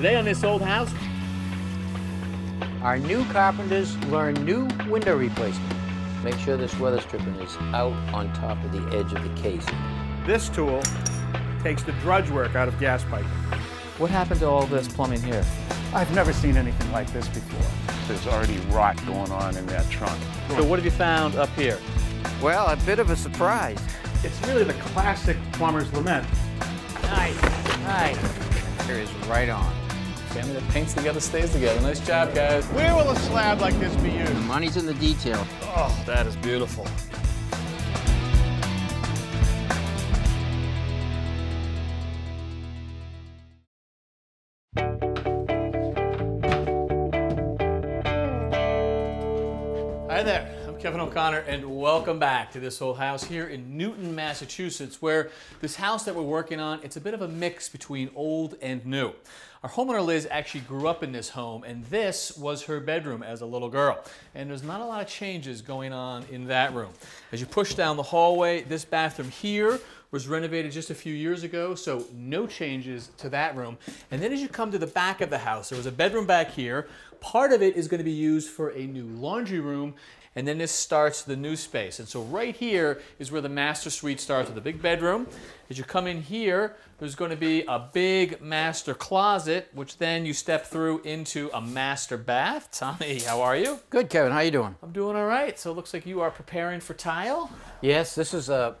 Today on This Old House, our new carpenters learn new window replacement. Make sure this weather stripping is out on top of the edge of the casing. This tool takes the drudge work out of gas piping. What happened to all this plumbing here? I've never seen anything like this before. There's already rot going on in that trunk. So what have you found up here? Well, a bit of a surprise. It's really the classic plumber's lament. Nice, nice. Here is right on. Family that paints together stays together. Nice job, guys. Where will a slab like this be used? The money's in the detail. Oh, that is beautiful. Hi there, I'm Kevin O'Connor, and welcome back to This Old House here in Newton, Massachusetts, where this house that we're working on, it's a bit of a mix between old and new. Our homeowner Liz actually grew up in this home, and this was her bedroom as a little girl. And there's not a lot of changes going on in that room. As you push down the hallway, this bathroom here was renovated just a few years ago, so no changes to that room. And then as you come to the back of the house, there was a bedroom back here. Part of it is going to be used for a new laundry room, and then this starts the new space. And so right here is where the master suite starts with a big bedroom. As you come in here, there's going to be a big master closet, which then you step through into a master bath. Tommy, how are you? Good, Kevin. How are you doing? I'm doing all right. So it looks like you are preparing for tile? Yes, this is a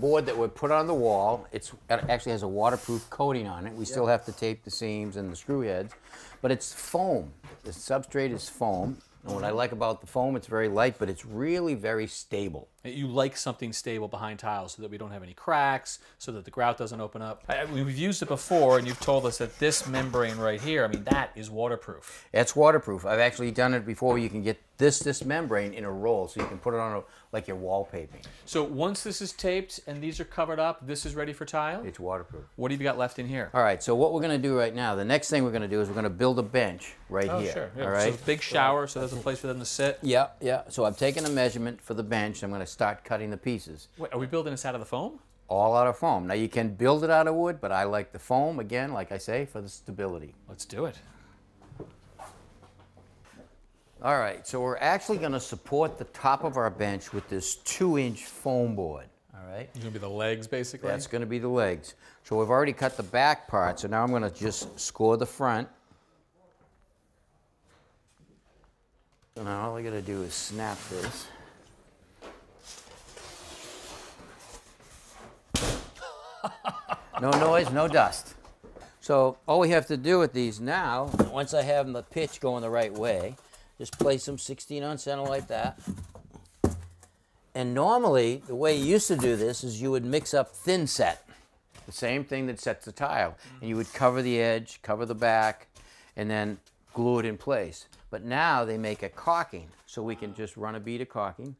board that we put on the wall. It actually has a waterproof coating on it. We still have to tape the seams and the screw heads, but it's foam. The substrate is foam. And what I like about the foam, it's very light, but it's really very stable. You like something stable behind tiles so that we don't have any cracks, so that the grout doesn't open up. We've used it before, and you've told us that this membrane right here, I mean, that is waterproof. It's waterproof. I've actually done it before. You can get this membrane in a roll, so you can put it on like your wallpaping. So once this is taped and these are covered up, this is ready for tile? It's waterproof. What have you got left in here? All right, so what we're going to do right now, the next thing we're going to do is we're going to build a bench right here. Sure. Yeah. All right? So big shower, so that's a place for them to sit. Yeah, yeah. So I've taken a measurement for the bench. I'm going to start cutting the pieces. Wait, are we building this out of the foam? All out of foam. Now you can build it out of wood, but I like the foam, again, like I say, for the stability. Let's do it. All right, so we're actually going to support the top of our bench with this 2-inch foam board. All right? It's going to be the legs, basically? That's going to be the legs. So we've already cut the back part, so now I'm going to just score the front. And now all I got to do is snap this. No noise, no dust. So all we have to do with these now, once I have the pitch going the right way, just place them 16 on center like that. And normally, the way you used to do this is you would mix up thin set, the same thing that sets the tile. And you would cover the edge, cover the back, and then glue it in place. But now they make a caulking, so we can just run a bead of caulking.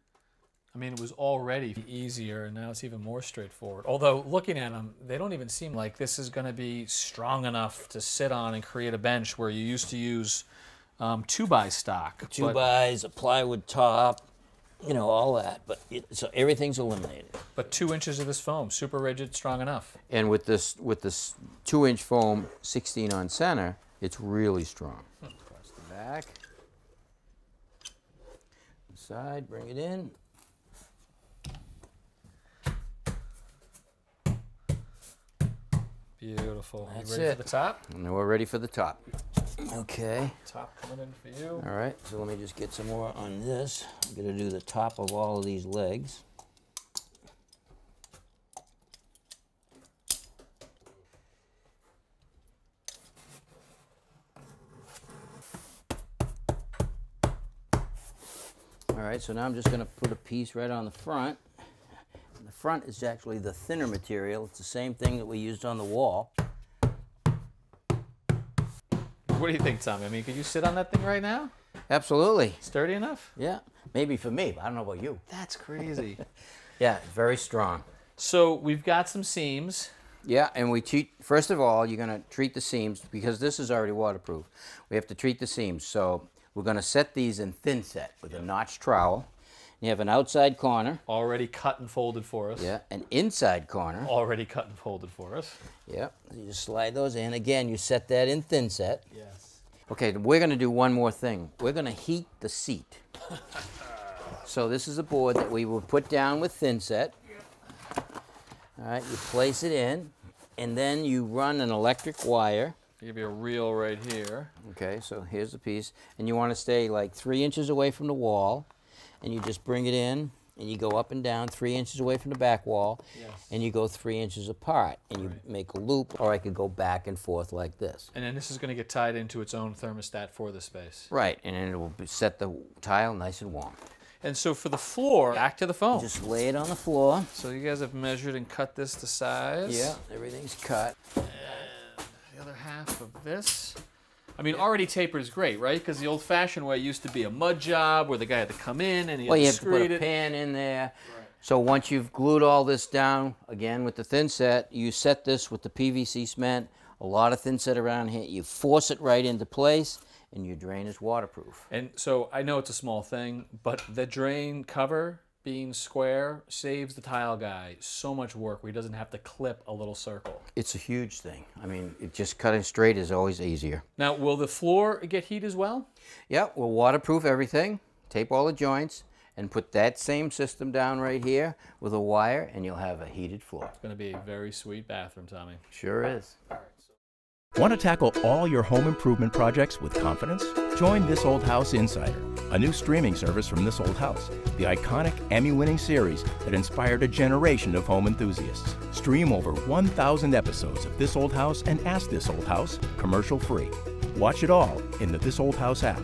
I mean, it was already easier, and now it's even more straightforward. Although, looking at them, they don't even seem like this is going to be strong enough to sit on and create a bench where you used to use 2x stock. 2x's, a plywood top, you know, all that. But so everything's eliminated. But 2 inches of this foam, super rigid, strong enough. And with this 2-inch foam, 16 on center, it's really strong. Across the back, inside, bring it in. Beautiful. That's it. You ready for the top? And we're ready for the top. Okay. Top coming in for you. All right, so let me just get some more on this. I'm going to do the top of all of these legs. All right, so now I'm just going to put a piece right on the front. The front is actually the thinner material. It's the same thing that we used on the wall. What do you think, Tommy? I mean, could you sit on that thing right now? Absolutely. Sturdy enough? Yeah. Maybe for me, but I don't know about you. That's crazy. Yeah, very strong. So we've got some seams. Yeah, and we treat, first of all, you're going to treat the seams, because this is already waterproof. We have to treat the seams. So we're going to set these in thin set with a notch trowel. You have an outside corner. Already cut and folded for us. Yeah, an inside corner. Already cut and folded for us. Yep, you just slide those in. Again, you set that in thin set. Yes. Okay, we're gonna do one more thing. We're gonna heat the seat. So this is a board that we will put down with thin set. Yep. All right, you place it in, and then you run an electric wire. I'll give you a reel right here. Okay, so here's the piece. And you wanna stay like 3 inches away from the wall. And you just bring it in, and you go up and down 3 inches away from the back wall, yes. And you go 3 inches apart, and right. You make a loop, or I could go back and forth like this. And then this is going to get tied into its own thermostat for the space. Right, and then it will set the tile nice and warm. And so for the floor, back to the foam. Just lay it on the floor. So you guys have measured and cut this to size. Yeah, everything's cut. And the other half of this. I mean, already tapered is great, right? Because the old-fashioned way used to be a mud job where the guy had to come in and he had to screw it. Well, you have to put a pan in there. Right. So once you've glued all this down, again, with the thin set, you set this with the PVC cement, a lot of thin set around here. You force it right into place, and your drain is waterproof. And so I know it's a small thing, but the drain cover being square saves the tile guy so much work where he doesn't have to clip a little circle. It's a huge thing. I mean, it just cutting straight is always easier. Now, will the floor get heat as well? Yeah, we'll waterproof everything, tape all the joints, and put that same system down right here with a wire, and you'll have a heated floor. It's gonna be a very sweet bathroom, Tommy. Sure is. All right. Want to tackle all your home improvement projects with confidence? Join This Old House Insider, a new streaming service from This Old House, the iconic Emmy-winning series that inspired a generation of home enthusiasts. Stream over 1,000 episodes of This Old House and Ask This Old House, commercial-free. Watch it all in the This Old House app.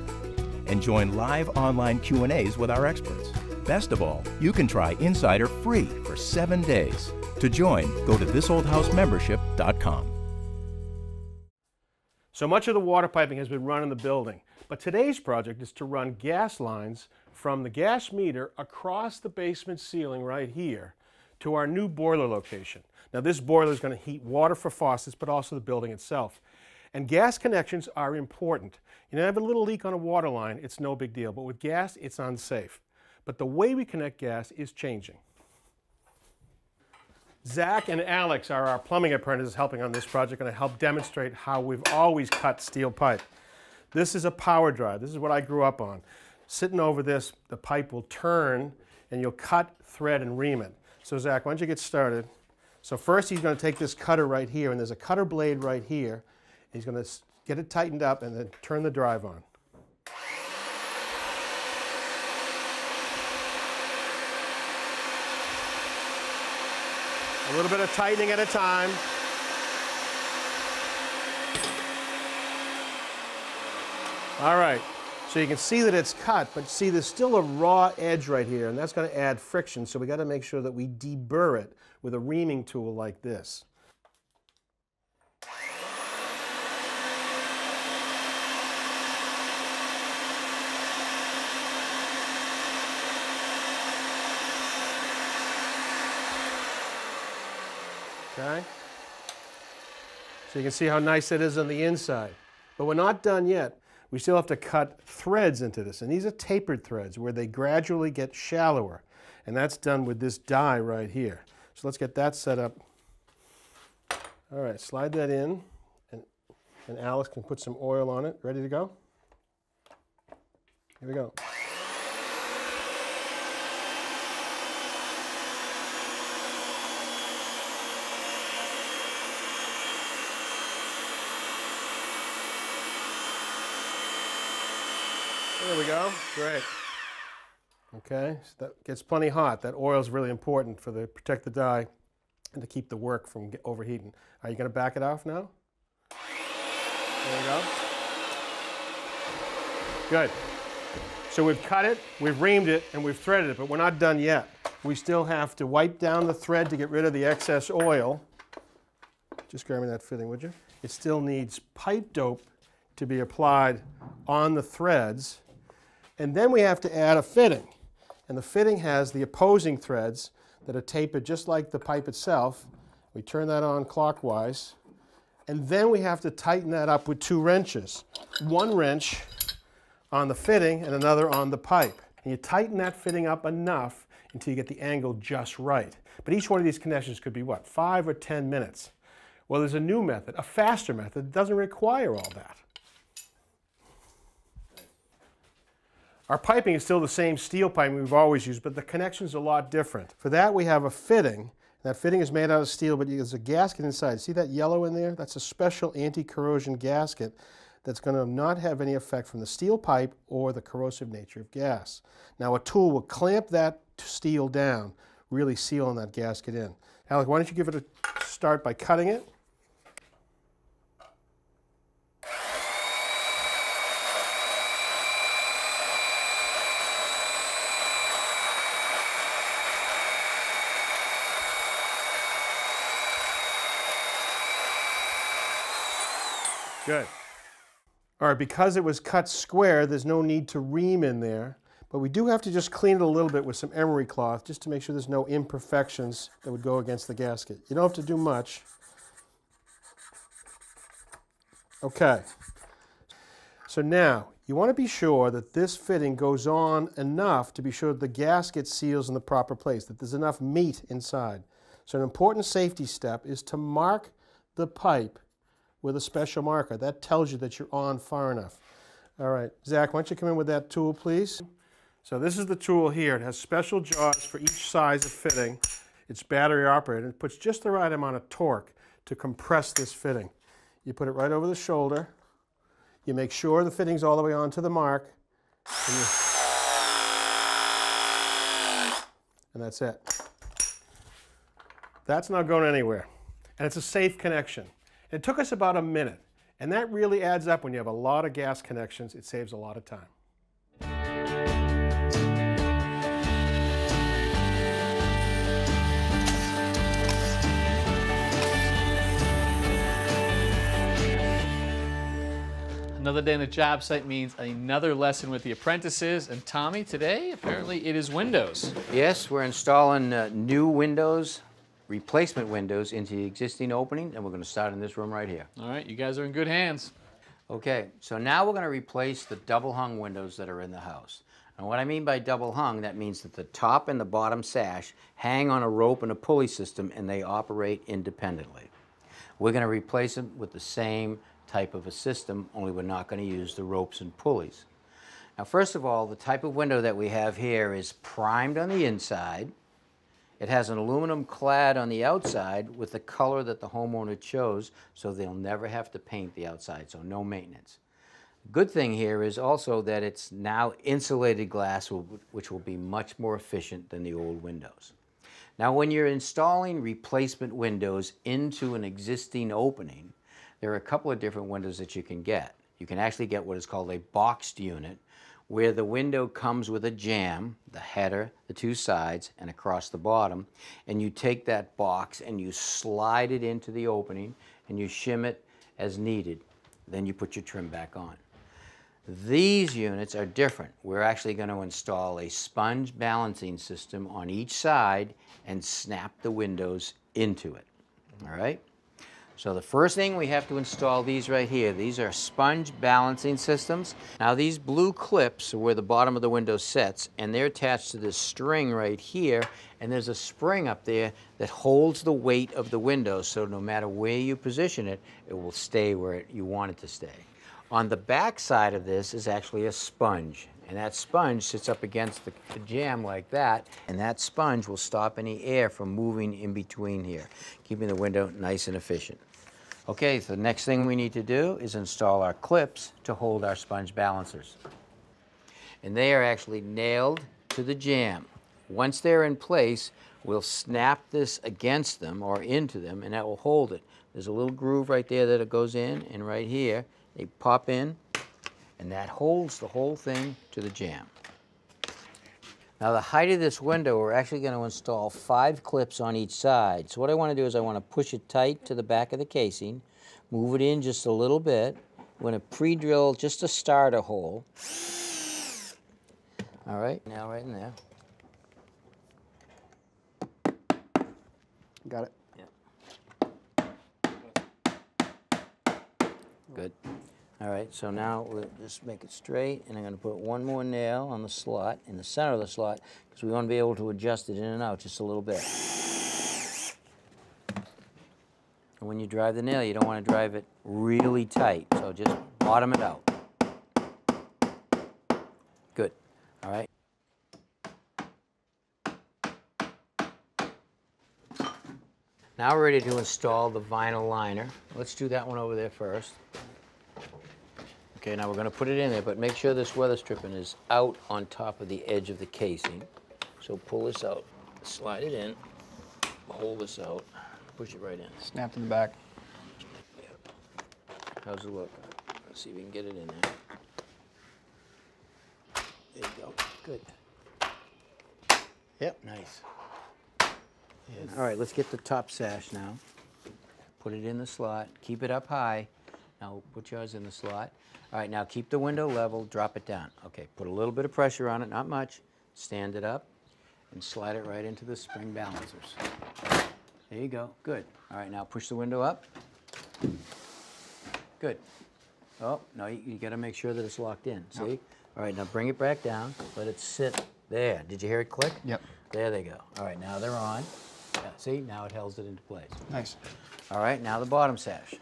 And join live online Q&As with our experts. Best of all, you can try Insider free for 7 days. To join, go to thisoldhousemembership.com. So much of the water piping has been run in the building, but today's project is to run gas lines from the gas meter across the basement ceiling right here to our new boiler location. Now this boiler is going to heat water for faucets, but also the building itself. And gas connections are important. You know, have a little leak on a water line, it's no big deal, but with gas, it's unsafe. But the way we connect gas is changing. Zach and Alex are our plumbing apprentices helping on this project, and I help demonstrate how we've always cut steel pipe. This is a power drive. This is what I grew up on. Sitting over this, the pipe will turn, and you'll cut, thread, and ream it. So Zach, why don't you get started? So first he's going to take this cutter right here, and there's a cutter blade right here. He's going to get it tightened up and then turn the drive on. A little bit of tightening at a time. All right, so you can see that it's cut, but see there's still a raw edge right here, and that's going to add friction, so we got to make sure that we deburr it with a reaming tool like this. Okay? So you can see how nice it is on the inside. But we're not done yet. We still have to cut threads into this, and these are tapered threads where they gradually get shallower. And that's done with this die right here. So let's get that set up. All right, slide that in, and Alex can put some oil on it. Ready to go? Here we go. There we go, great. Okay, so that gets plenty hot. That oil is really important for the protect the dye and to keep the work from overheating. Are you gonna back it off now? There we go. Good. So we've cut it, we've reamed it, and we've threaded it, but we're not done yet. We still have to wipe down the thread to get rid of the excess oil. Just grab me that fitting, would you? It still needs pipe dope to be applied on the threads. And then we have to add a fitting. And the fitting has the opposing threads that are tapered just like the pipe itself. We turn that on clockwise. And then we have to tighten that up with two wrenches. One wrench on the fitting and another on the pipe. and you tighten that fitting up enough until you get the angle just right. But each one of these connections could be what, 5 or 10 minutes? Well, there's a new method, a faster method that doesn't require all that. Our piping is still the same steel piping we've always used, but the connection's a lot different. For that, we have a fitting. That fitting is made out of steel, but there's a gasket inside. See that yellow in there? That's a special anti-corrosion gasket that's going to not have any effect from the steel pipe or the corrosive nature of gas. Now, a tool will clamp that steel down, really sealing that gasket in. Alec, why don't you give it a start by cutting it? Good. All right, because it was cut square, there's no need to ream in there, but we do have to just clean it a little bit with some emery cloth just to make sure there's no imperfections that would go against the gasket. You don't have to do much. Okay. So now, you want to be sure that this fitting goes on enough to be sure that the gasket seals in the proper place, that there's enough meat inside. So an important safety step is to mark the pipe with a special marker. That tells you that you're on far enough. All right, Zach, why don't you come in with that tool, please? So this is the tool here. It has special jaws for each size of fitting. It's battery operated. It puts just the right amount of torque to compress this fitting. You put it right over the shoulder. You make sure the fitting's all the way onto the mark. And that's it. That's not going anywhere. And it's a safe connection. It took us about a minute, and that really adds up when you have a lot of gas connections. It saves a lot of time. Another day on the job site means another lesson with the apprentices. And Tommy, today, apparently it is windows. Yes, we're installing new windows, replacement windows into the existing opening, and we're going to start in this room right here. All right, you guys are in good hands. Okay, so now we're going to replace the double-hung windows that are in the house. And what I mean by double-hung, that means that the top and the bottom sash hang on a rope and a pulley system, and they operate independently. We're going to replace them with the same type of a system, only we're not going to use the ropes and pulleys. Now, first of all, the type of window that we have here is primed on the inside. It has an aluminum clad on the outside with the color that the homeowner chose, so they'll never have to paint the outside, so no maintenance. Good thing here is also that it's now insulated glass, which will be much more efficient than the old windows. Now, when you're installing replacement windows into an existing opening, there are a couple of different windows that you can get. You can actually get what is called a boxed unit, where the window comes with a jamb, the header, the two sides, and across the bottom, and you take that box and you slide it into the opening and you shim it as needed. Then you put your trim back on. These units are different. We're actually going to install a sponge balancing system on each side and snap the windows into it, all right? So the first thing, we have to install these right here. These are sponge balancing systems. Now, these blue clips are where the bottom of the window sets, and they're attached to this string right here, and there's a spring up there that holds the weight of the window, so no matter where you position it, it will stay where you want it to stay. On the back side of this is actually a sponge, and that sponge sits up against the jamb like that, and that sponge will stop any air from moving in between here, keeping the window nice and efficient. Okay, so the next thing we need to do is install our clips to hold our sponge balancers. And they are actually nailed to the jamb. Once they're in place, we'll snap this against them or into them, and that will hold it. There's a little groove right there that it goes in, and right here, they pop in, and that holds the whole thing to the jamb. Now, the height of this window, we're actually going to install 5 clips on each side. So what I want to do is I want to push it tight to the back of the casing, move it in just a little bit. I'm going to pre-drill just a starter hole. All right, now right in there. Got it. Yeah. Good. All right, so now we'll just make it straight, and I'm going to put one more nail on the slot, in the center of the slot, because we want to be able to adjust it in and out just a little bit. And when you drive the nail, you don't want to drive it really tight, so just bottom it out. Good, all right. Now we're ready to install the vinyl liner. Let's do that one over there first. Okay, now we're going to put it in there, but make sure this weather stripping is out on top of the edge of the casing. So pull this out, slide it in, hold this out, push it right in. Snap to the back. How's it look? Let's see if we can get it in there. There you go. Good. Yep, nice. Yes. All right, let's get the top sash now. Put it in the slot, keep it up high. Now put yours in the slot. All right, now keep the window level, drop it down. Okay, put a little bit of pressure on it, not much. Stand it up and slide it right into the spring balancers. There you go, good. All right, now push the window up. Good. Oh, no, you gotta make sure that it's locked in, see? No. All right, now bring it back down, let it sit there. Did you hear it click? Yep. There they go. All right, now they're on. Yeah, see, now it holds it into place. Nice. All right, now the bottom sash.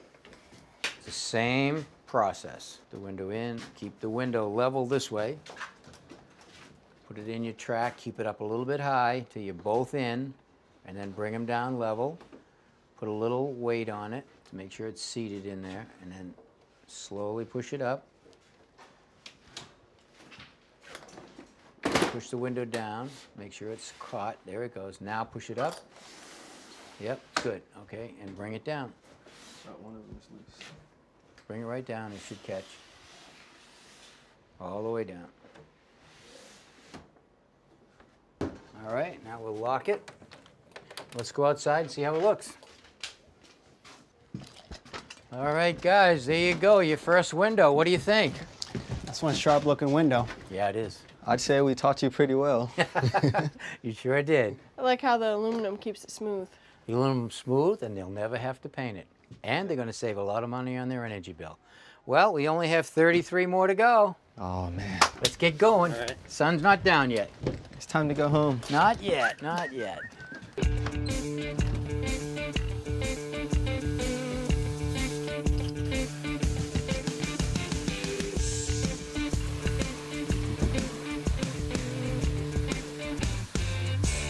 It's the same process. The window in, keep the window level this way. Put it in your track, keep it up a little bit high till you're both in, and then bring them down level. Put a little weight on it to make sure it's seated in there, and then slowly push it up. Push the window down, make sure it's caught. There it goes. Now push it up. Yep, good. Okay, and bring it down. One of them is loose. Bring it right down. It should catch. All the way down. All right, now we'll lock it. Let's go outside and see how it looks. All right, guys, there you go. Your first window. What do you think? That's one sharp looking window. Yeah, it is. I'd say we taught you pretty well. You sure did. I like how the aluminum keeps it smooth. The aluminum's smooth, and they'll never have to paint it. And they're going to save a lot of money on their energy bill. Well, we only have 33 more to go. Oh, man. Let's get going. All right. Sun's not down yet. It's time to go home. Not yet, not yet.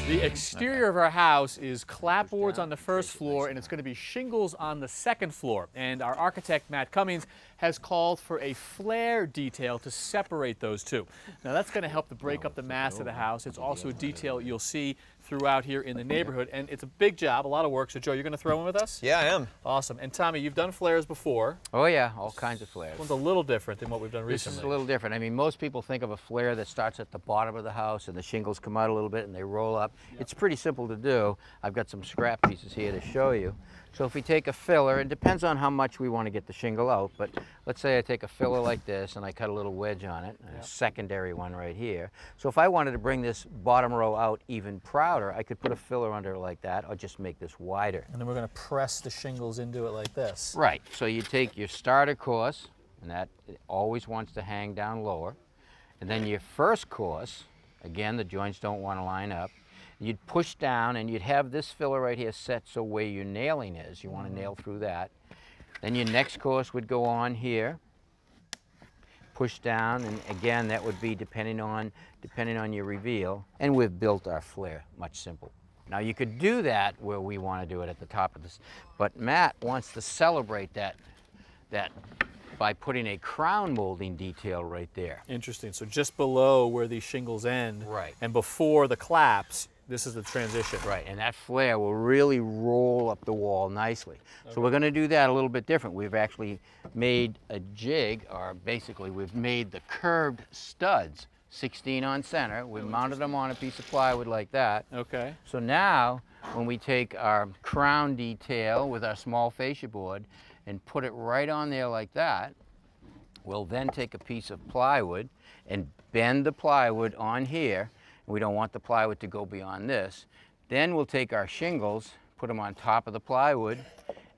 The exterior of our house is clapboards on the first floor, and it's going to be shingles on the second floor. And our architect, Matt Cummings, has called for a flare detail to separate those two. Now, that's going to help to break up the mass of the house. It's also a detail you'll see throughout here in the neighborhood. And it's a big job, a lot of work. So, Joe, you're going to throw in with us? Yeah, I am. Awesome. And, Tommy, you've done flares before. Oh, yeah, all kinds of flares. This one's a little different than what we've done recently. This is a little different. I mean, most people think of a flare that starts at the bottom of the house and the shingles come out a little bit and they roll up. Yep. It's pretty simple to do. I've got some scrap pieces here to show you. So if we take a filler, it depends on how much we want to get the shingle out, but let's say I take a filler like this and I cut a little wedge on it, a secondary one right here. So if I wanted to bring this bottom row out even prouder, I could put a filler under it like that or just make this wider. And then we're going to press the shingles into it like this. Right. So you take your starter course, and that it always wants to hang down lower, and then your first course, again, the joints don't want to line up. You'd push down and you'd have this filler right here set so where your nailing is. You want to nail through that. Then your next course would go on here, push down, and again that would be depending on your reveal. And we've built our flare much simpler. Now you could do that where we want to do it at the top of this, but Matt wants to celebrate that by putting a crown molding detail right there. Interesting. So just below where these shingles end, right, and before the claps, this is the transition. Right, and that flare will really roll up the wall nicely. Okay. So we're going to do that a little bit different. We've actually made a jig, or basically we've made the curved studs, 16 on center. We've mounted them on a piece of plywood like that. Okay. So now, when we take our crown detail with our small fascia board and put it right on there like that, we'll then take a piece of plywood and bend the plywood on here. We don't want the plywood to go beyond this. Then we'll take our shingles, put them on top of the plywood,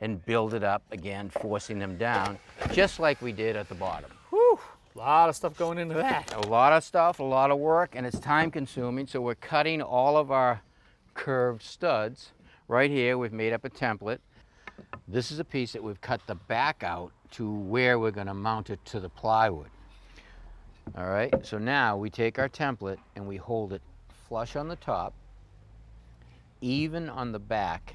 and build it up again, forcing them down, just like we did at the bottom. Whew, a lot of stuff going into that. A lot of stuff, a lot of work, and it's time consuming, so we're cutting all of our curved studs. Right here, we've made up a template. This is a piece that we've cut the back out to where we're gonna mount it to the plywood. All right, so now we take our template and we hold it flush on the top, even on the back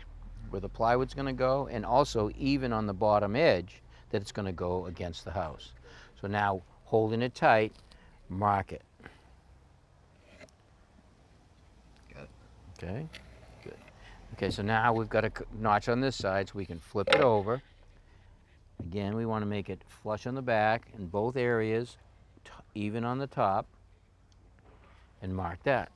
where the plywood's gonna go, and also even on the bottom edge that it's gonna go against the house. So now, holding it tight, mark it. Got it. Okay, good. Okay, so now we've got a notch on this side so we can flip it over. Again, we wanna make it flush on the back in both areas, even on the top, and mark that.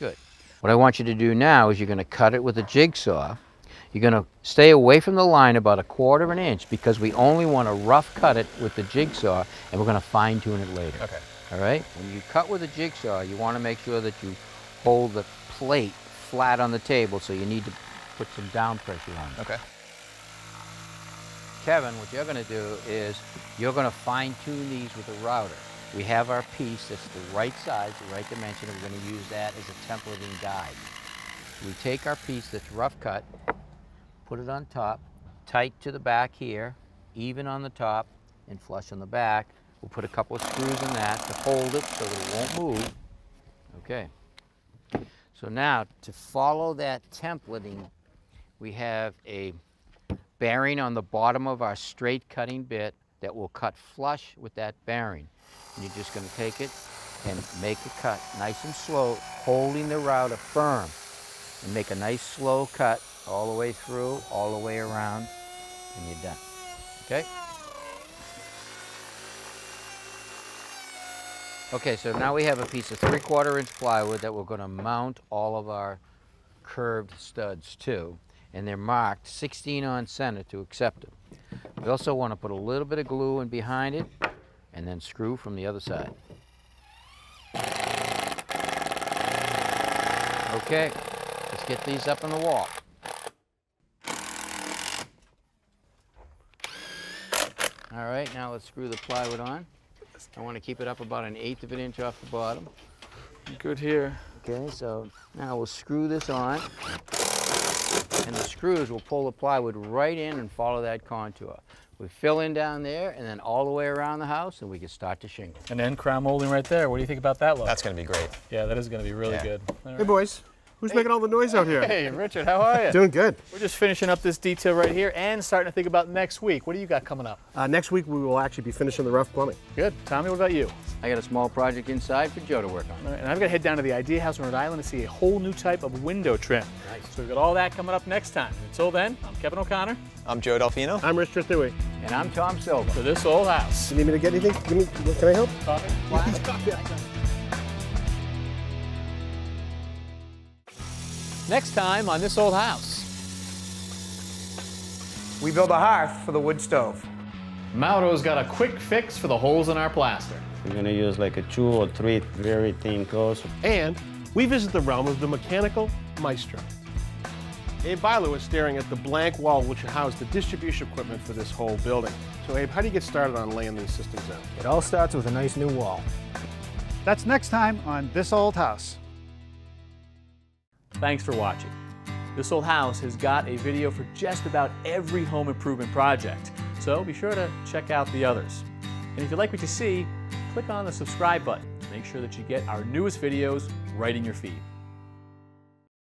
Good. What I want you to do now is you're going to cut it with a jigsaw. You're going to stay away from the line about 1/4 inch because we only want to rough cut it with the jigsaw, and we're going to fine tune it later. Okay. All right? When you cut with a jigsaw, you want to make sure that you hold the plate flat on the table, so you need to put some down pressure on it. Okay. Kevin, what you're going to do is you're going to fine tune these with a router. We have our piece that's the right size, the right dimension, and we're going to use that as a templating guide. We take our piece that's rough cut, put it on top, tight to the back here, even on the top, and flush on the back. We'll put a couple of screws in that to hold it so that it won't move. Okay. So now, to follow that templating, we have a bearing on the bottom of our straight cutting bit that will cut flush with that bearing. And you're just going to take it and make a cut, nice and slow, holding the router firm, and make a nice slow cut all the way through, all the way around, and you're done. Okay? Okay, so now we have a piece of 3/4 inch plywood that we're going to mount all of our curved studs to, and they're marked 16 on center to accept it. We also want to put a little bit of glue in behind it, and then screw from the other side. Okay, let's get these up on the wall. All right, now let's screw the plywood on. I want to keep it up about 1/8 inch off the bottom. Good here. Okay, so now we'll screw this on, and the screws will pull the plywood right in and follow that contour. We fill in down there and then all the way around the house, and we can start to shingle. And then crown molding right there. What do you think about that look? That's going to be great. Yeah, that is going to be really good. All right. Hey, boys. Who's making all the noise out here? Hey, Richard, how are you? Doing good. We're just finishing up this detail right here and starting to think about next week. What do you got coming up? Next week, we will actually be finishing the rough plumbing. Good. Tommy, what about you? I got a small project inside for Joe to work on. All right, and I'm going to head down to the Idea House in Rhode Island to see a whole new type of window trim. Nice. So we've got all that coming up next time. Until then, I'm Kevin O'Connor. I'm Joe Adolfino. I'm Richard Thuey. And I'm Tom Silva. For This Old House. You need me to get anything? Can I help? Coffee? Next time on This Old House. We build a hearth for the wood stove. Mauro's got a quick fix for the holes in our plaster. We're gonna use like a 2 or 3 very thin coats. And we visit the realm of the mechanical maestro. Abe Bailu is staring at the blank wall which will house the distribution equipment for this whole building. So Abe, how do you get started on laying these systems out? It all starts with a nice new wall. That's next time on This Old House. Thanks for watching. This Old House has got a video for just about every home improvement project, so be sure to check out the others. And if you like what you see, click on the subscribe button to make sure that you get our newest videos right in your feed.